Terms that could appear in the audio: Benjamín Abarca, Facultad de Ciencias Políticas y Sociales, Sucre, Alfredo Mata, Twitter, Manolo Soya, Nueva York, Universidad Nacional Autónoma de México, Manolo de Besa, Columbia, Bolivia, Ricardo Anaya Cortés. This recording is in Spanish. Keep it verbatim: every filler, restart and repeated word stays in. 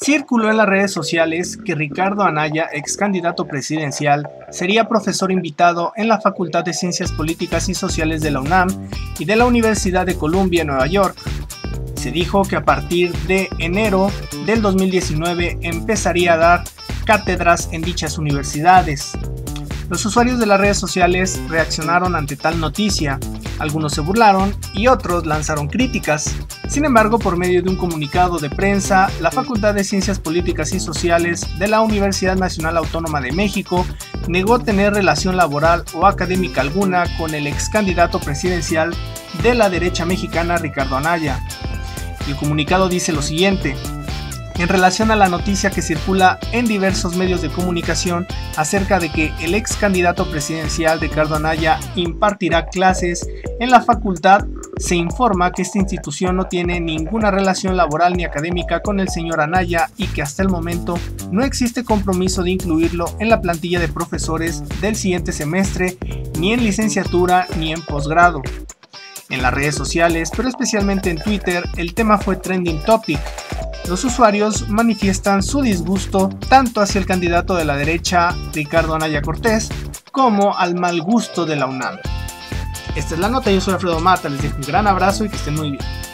Circuló en las redes sociales que Ricardo Anaya, ex candidato presidencial, sería profesor invitado en la Facultad de Ciencias Políticas y Sociales de la UNAM y de la Universidad de Columbia, Nueva York. Se dijo que a partir de enero del dos mil diecinueve empezaría a dar cátedras en dichas universidades. Los usuarios de las redes sociales reaccionaron ante tal noticia, algunos se burlaron y otros lanzaron críticas. Sin embargo, por medio de un comunicado de prensa, la Facultad de Ciencias Políticas y Sociales de la Universidad Nacional Autónoma de México negó tener relación laboral o académica alguna con el ex candidato presidencial de la derecha mexicana Ricardo Anaya. El comunicado dice lo siguiente: en relación a la noticia que circula en diversos medios de comunicación acerca de que el ex candidato presidencial Ricardo Anaya impartirá clases en la facultad, se informa que esta institución no tiene ninguna relación laboral ni académica con el señor Anaya y que hasta el momento no existe compromiso de incluirlo en la plantilla de profesores del siguiente semestre, ni en licenciatura ni en posgrado. En las redes sociales, pero especialmente en Twitter, el tema fue trending topic. Los usuarios manifiestan su disgusto tanto hacia el candidato de la derecha, Ricardo Anaya Cortés, como al mal gusto de la UNAM. Esta es la nota, yo soy Alfredo Mata, les dejo un gran abrazo y que estén muy bien.